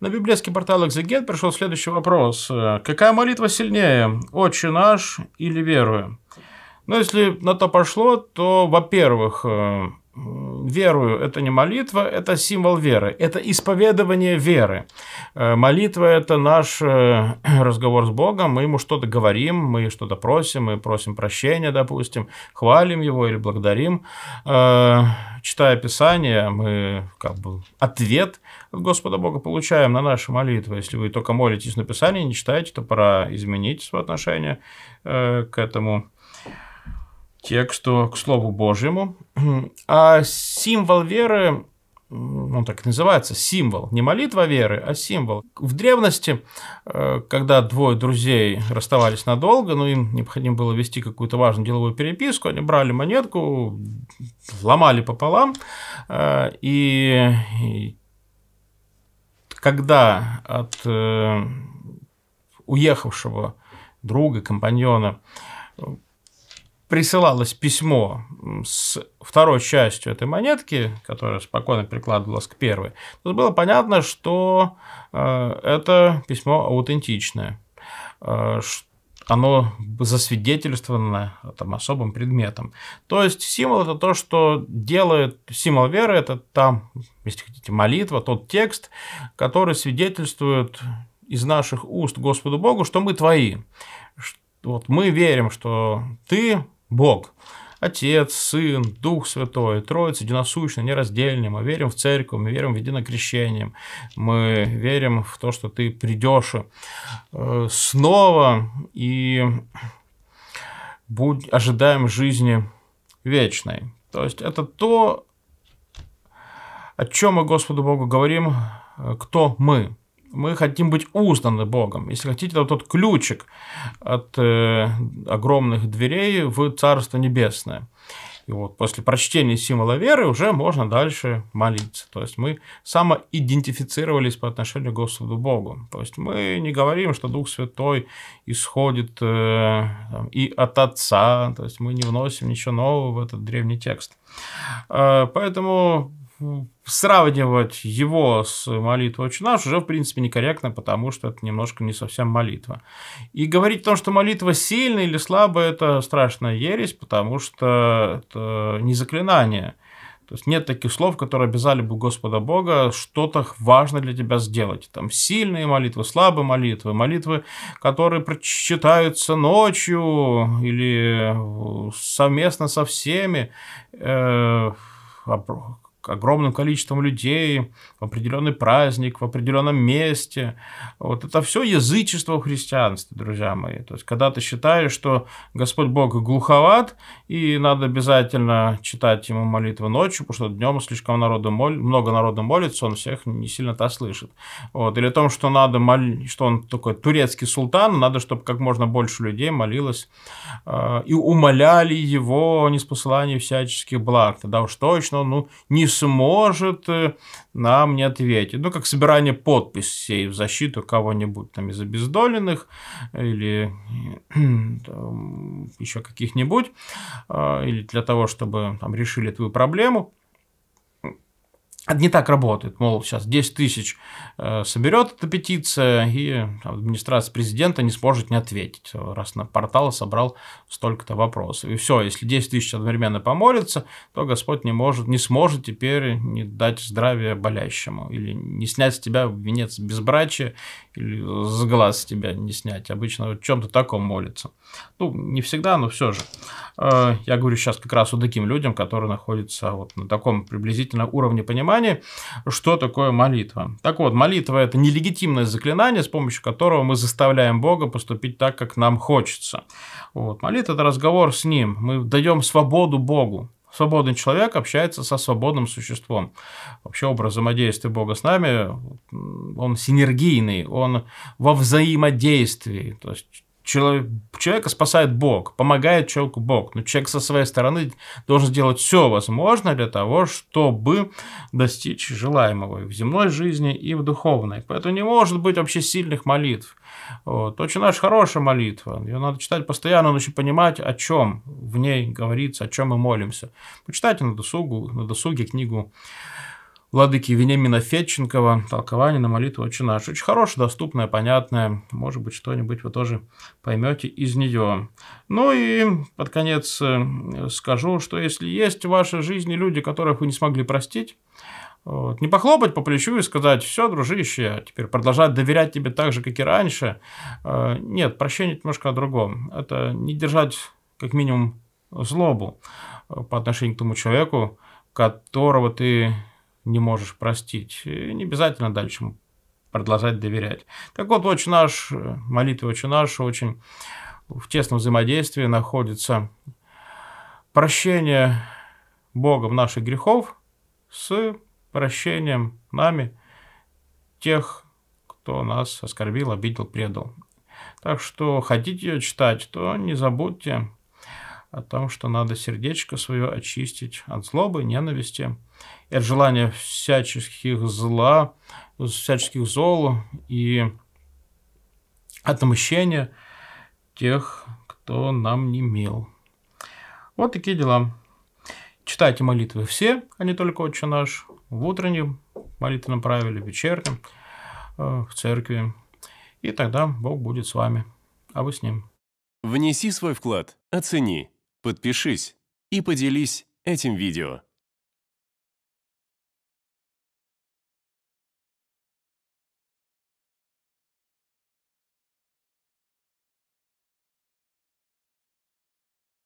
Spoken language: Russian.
На библейский портал «Экзегет» пришел следующий вопрос. Какая молитва сильнее, «Отче наш» или «Верую»? Ну, если на то пошло, то, во-первых, «Верую» – это не молитва, это символ веры, это исповедование веры. Молитва – это наш разговор с Богом, мы Ему что-то говорим, мы что-то просим, мы просим прощения, допустим, хвалим Его или благодарим. Читая Писание, мы как бы ответ от Господа Бога получаем на наши молитвы. Если вы только молитесь на Писание, не читаете, то пора изменить свое отношение к этому тексту, к Слову Божьему. А символ веры, он так и называется, символ, не молитва веры, а символ. В древности, когда двое друзей расставались надолго, но им необходимо было вести какую-то важную деловую переписку, они брали монетку, ломали пополам, и когда от уехавшего друга, компаньона присылалось письмо с второй частью этой монетки, которая спокойно прикладывалась к первой, то было понятно, что это письмо аутентичное, оно засвидетельствовано там особым предметом. То есть символ – это то, что делает символ веры, это там, если хотите, молитва, тот текст, который свидетельствует из наших уст Господу Богу, что мы твои. Вот мы верим, что ты Бог, Отец, Сын, Дух Святой, Троица единосущная, нераздельная. Мы верим в Церковь, мы верим в единокрещение, мы верим в то, что ты придешь снова и ожидаем жизни вечной. То есть это то, о чем мы Господу Богу говорим, кто мы. Мы хотим быть узнаны Богом. Если хотите, это тот ключик от огромных дверей в Царство Небесное. И вот после прочтения символа веры уже можно дальше молиться. То есть мы самоидентифицировались по отношению к Господу Богу. То есть мы не говорим, что Дух Святой исходит и от Отца. То есть мы не вносим ничего нового в этот древний текст. Поэтому сравнивать его с молитвой «Отче наш» уже, в принципе, некорректно, потому что это немножко не совсем молитва. И говорить о том, что молитва сильная или слабая, это страшная ересь, потому что это не заклинание. То есть нет таких слов, которые обязали бы Господа Бога что-то важное для тебя сделать. Там сильные молитвы, слабые молитвы, молитвы, которые прочитаются ночью или совместно со всеми, огромным количеством людей, в определенный праздник, в определенном месте. Вот это все язычество в христианстве, друзья мои. То есть, когда ты считаешь, что Господь Бог глуховат, и надо обязательно читать ему молитвы ночью, потому что днем слишком много народу молится, он всех не сильно-то слышит. Вот. Или о том, что надо что он такой турецкий султан, надо, чтобы как можно больше людей молилось и умоляли его о неспослании всяческих благ. Тогда уж точно он не сможет нам не ответить. Ну, как собирание подписей в защиту кого-нибудь там из обездоленных или еще каких-нибудь, или для того, чтобы там решили твою проблему. Это не так работает, мол, сейчас 10 тысяч соберет эта петиция, и администрация президента не сможет не ответить, раз на портал собрал столько-то вопросов. И все, если 10 тысяч одновременно помолятся, то Господь не сможет теперь не дать здравия болящему, или не снять с тебя венец безбрачия, или с глаз с тебя не снять. Обычно в чем-то таком молятся. Ну, не всегда, но все же. Я говорю сейчас как раз о таким людям, которые находятся вот на таком приблизительно уровне понимания, что такое молитва. Так вот, молитва – это нелегитимное заклинание, с помощью которого мы заставляем Бога поступить так, как нам хочется. Вот. Молитва – это разговор с Ним. Мы даем свободу Богу. Свободный человек общается со свободным существом. Вообще образ взаимодействия Бога с нами, он синергийный, он во взаимодействии. То есть человека спасает Бог, помогает человеку Бог, но человек со своей стороны должен сделать все возможное для того, чтобы достичь желаемого и в земной жизни, и в духовной. Поэтому не может быть вообще сильных молитв. Вот. «Отче наш» – хорошая молитва, ее надо читать постоянно, но еще понимать, о чем в ней говорится, о чем мы молимся. Почитайте на досуге книгу Владыки Вениамина Федченкова, толкование на молитву «Отче наш». Очень хорошая, доступная, понятная. Может быть, что-нибудь вы тоже поймете из нее. Ну и под конец скажу, что если есть в вашей жизни люди, которых вы не смогли простить, вот, не похлопать по плечу и сказать: все, дружище, теперь продолжать доверять тебе так же, как и раньше. Нет, прощение немножко о другом. Это не держать, как минимум, злобу по отношению к тому человеку, которого ты не можешь простить. И не обязательно дальше продолжать доверять. Так вот, «Отче наш», молитва «Отче наш» очень в тесном взаимодействии находится прощение Богом наших грехов с прощением нами тех, кто нас оскорбил, обидел, предал. Так что хотите ее читать, то не забудьте о том, что надо сердечко свое очистить от злобы, ненависти, и от желания всяческих зла, всяческих зол и от отмщения тех, кто нам не мил. Вот такие дела. Читайте молитвы все, а не только «Отче наш», в утреннем молитвенном правиле, в вечернем, в церкви. И тогда Бог будет с вами, а вы с Ним. Внеси свой вклад, оцени, подпишись и поделись этим видео.